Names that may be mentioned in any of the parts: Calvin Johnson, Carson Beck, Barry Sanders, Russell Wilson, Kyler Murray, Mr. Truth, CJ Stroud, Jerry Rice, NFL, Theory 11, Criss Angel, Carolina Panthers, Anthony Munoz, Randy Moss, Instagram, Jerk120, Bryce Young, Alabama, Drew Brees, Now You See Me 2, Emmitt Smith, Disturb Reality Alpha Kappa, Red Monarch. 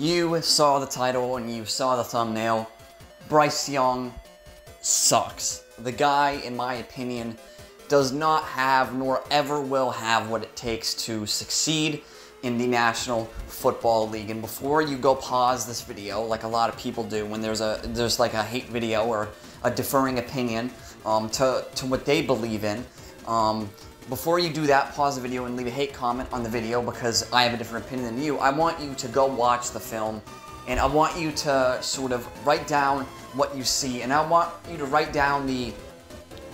You saw the title and you saw the thumbnail. Bryce Young sucks. The guy, in my opinion, does not have nor ever will have what it takes to succeed in the National Football League. And before you go pause this video, like a lot of people do when there's like a hate video or a differing opinion to what they believe in, before you do that, pause the video and leave a hate comment on the video because I have a different opinion than you. I want you to go watch the film and I want you to sort of write down what you see, and I want you to write down the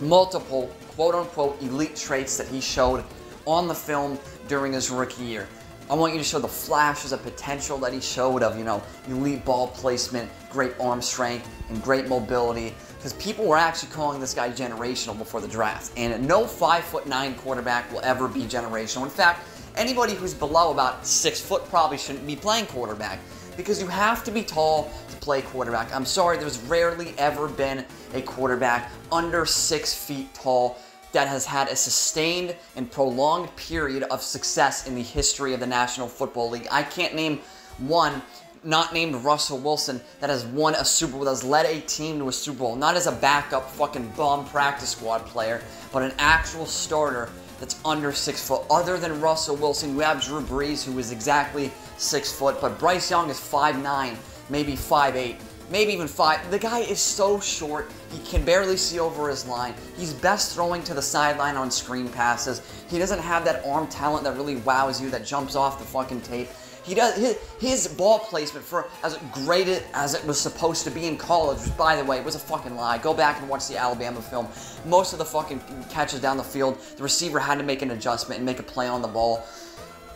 multiple quote-unquote elite traits that he showed on the film during his rookie year. I want you to show the flashes of potential that he showed of, you know, elite ball placement, great arm strength, and great mobility, because people were actually calling this guy generational before the draft, and no 5'9" quarterback will ever be generational. In fact, anybody who's below about 6 foot probably shouldn't be playing quarterback, because you have to be tall to play quarterback. I'm sorry, there's rarely ever been a quarterback under 6 feet tall that has had a sustained and prolonged period of success in the history of the National Football League. I can't name one, not named Russell Wilson, that has won a Super Bowl, that has led a team to a Super Bowl, not as a backup fucking bum practice squad player, but an actual starter that's under 6 foot. Other than Russell Wilson, you have Drew Brees, who is exactly 6 foot, but Bryce Young is 5'9", maybe 5'8", maybe even 5. The guy is so short, he can barely see over his line. He's best throwing to the sideline on screen passes. He doesn't have that arm talent that really wows you, that jumps off the fucking tape. He does his ball placement, for as great as it was supposed to be in college, which, by the way, was a fucking lie. Go back and watch the Alabama film. Most of the fucking catches down the field, the receiver had to make an adjustment and make a play on the ball.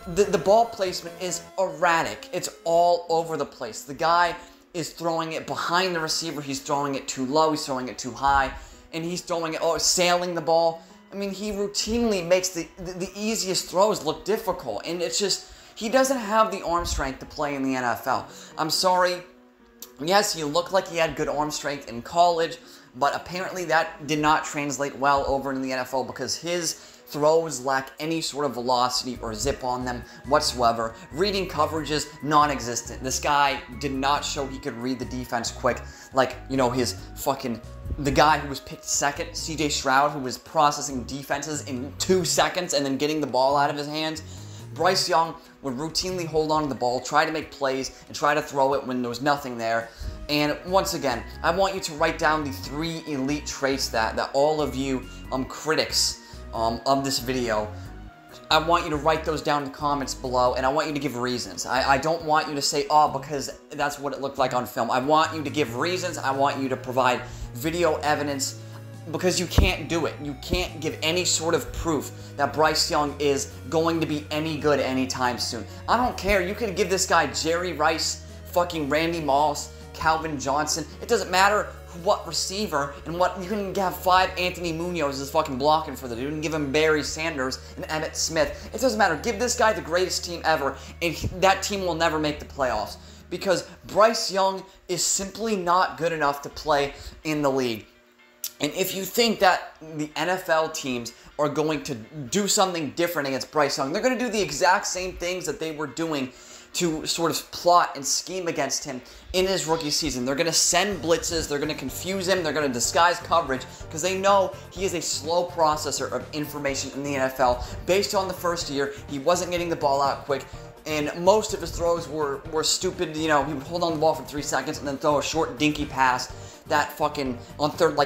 The ball placement is erratic. It's all over the place. The guy is throwing it behind the receiver, he's throwing it too low, he's throwing it too high, and he's throwing it, sailing the ball. I mean, he routinely makes the easiest throws look difficult, and it's just, he doesn't have the arm strength to play in the NFL. I'm sorry, yes, he looked like he had good arm strength in college, but apparently that did not translate well over in the NFL because his throws lack any sort of velocity or zip on them whatsoever. Reading coverages, non-existent. This guy did not show he could read the defense quick. Like, you know, his fucking, the guy who was picked second, CJ Stroud, who was processing defenses in 2 seconds and then getting the ball out of his hands. Bryce Young would routinely hold on to the ball, try to make plays, and try to throw it when there was nothing there. And once again, I want you to write down the 3 elite traits that all of you critics of this video, I want you to write those down in the comments below, and I want you to give reasons. I don't want you to say, oh, because that's what it looked like on film. I want you to give reasons. I want you to provide video evidence, because you can't do it. You can't give any sort of proof that Bryce Young is going to be any good anytime soon. I don't care. You could give this guy Jerry Rice, fucking Randy Moss, Calvin Johnson. It doesn't matter what receiver, and what, you can have 5 Anthony Munoz is fucking blocking for the dude, and give him Barry Sanders and Emmitt Smith. It doesn't matter. Give this guy the greatest team ever, and that team will never make the playoffs, because Bryce Young is simply not good enough to play in the league. And if you think that the NFL teams are going to do something different against Bryce Young, they're going to do the exact same things that they were doing to sort of plot and scheme against him in his rookie season. They're going to send blitzes, they're going to confuse him, they're going to disguise coverage, because they know he is a slow processor of information in the NFL. Based on the first year, he wasn't getting the ball out quick, and most of his throws were stupid. You know, he would hold on the ball for 3 seconds and then throw a short dinky pass that fucking on third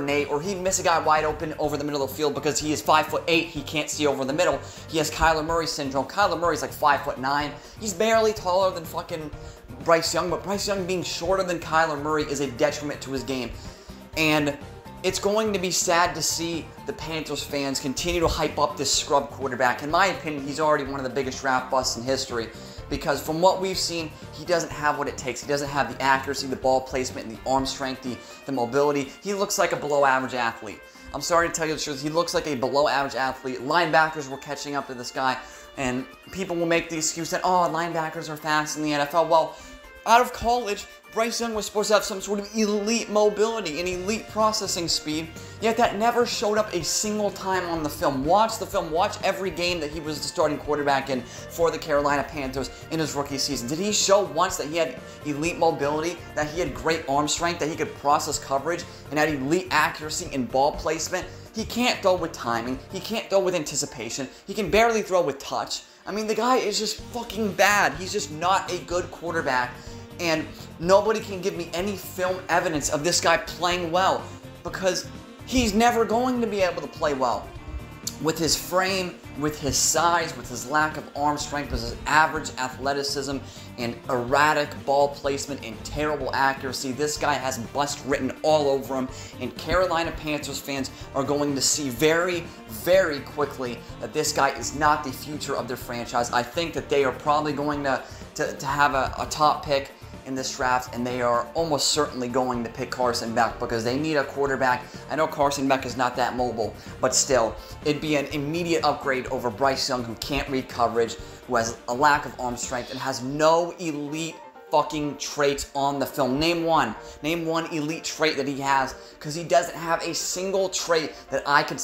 and 8, or he'd miss a guy wide open over the middle of the field because he is 5'8", he can't see over the middle. He has Kyler Murray syndrome. Kyler Murray's like 5'9". He's barely taller than fucking Bryce Young, but Bryce Young being shorter than Kyler Murray is a detriment to his game. And it's going to be sad to see the Panthers fans continue to hype up this scrub quarterback. In my opinion, he's already one of the biggest draft busts in history, because from what we've seen, he doesn't have what it takes. He doesn't have the accuracy, the ball placement, and the arm strength, the mobility. He looks like a below-average athlete. I'm sorry to tell you the truth. He looks like a below-average athlete. Linebackers were catching up to this guy, and people will make the excuse that, oh, linebackers are fast in the NFL. Well, Out of college, Bryce Young was supposed to have some sort of elite mobility and elite processing speed, yet that never showed up a single time on the film. Watch the film, watch every game that he was the starting quarterback in for the Carolina Panthers in his rookie season. Did he show once that he had elite mobility, that he had great arm strength, that he could process coverage, and had elite accuracy in ball placement? He can't throw with timing, he can't throw with anticipation, he can barely throw with touch. I mean, the guy is just fucking bad. He's just not a good quarterback. And nobody can give me any film evidence of this guy playing well, because he's never going to be able to play well. With his frame, with his size, with his lack of arm strength, with his average athleticism and erratic ball placement and terrible accuracy, this guy has bust written all over him, and Carolina Panthers fans are going to see very, very quickly that this guy is not the future of their franchise. I think that they are probably going to have a top pick in this draft, and they are almost certainly going to pick Carson Beck because they need a quarterback. I know Carson Beck is not that mobile, but still, it'd be an immediate upgrade over Bryce Young, who can't read coverage, who has a lack of arm strength, and has no elite fucking traits on the film. Name one elite trait that he has, because he doesn't have a single trait that I could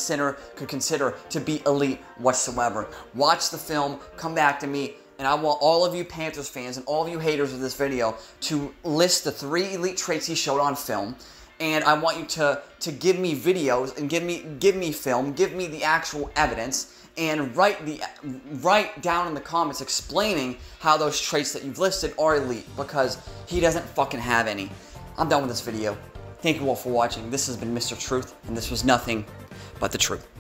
consider to be elite whatsoever. Watch the film, come back to me, and I want all of you Panthers fans and all of you haters of this video to list the 3 elite traits he showed on film. And I want you to give me videos and give me film, give me the actual evidence, and write down in the comments explaining how those traits that you've listed are elite, because he doesn't fucking have any. I'm done with this video. Thank you all for watching. This has been Mr. Truth, and this was nothing but the truth.